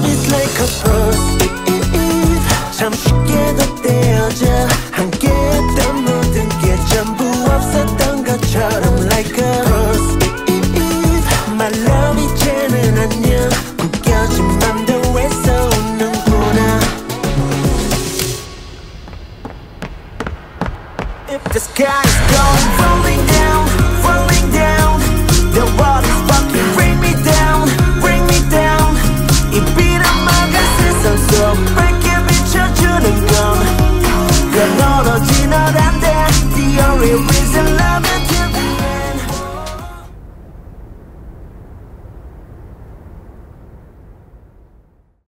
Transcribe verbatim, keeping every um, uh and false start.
love is like a birth. 잠시게 더 떼어져 함께 했던 모든 게 전부 없었던 것처럼 like a birth. My love 이제는 안녕 구겨진 맘도 왜서 웃는구나. If the sky is gone rolling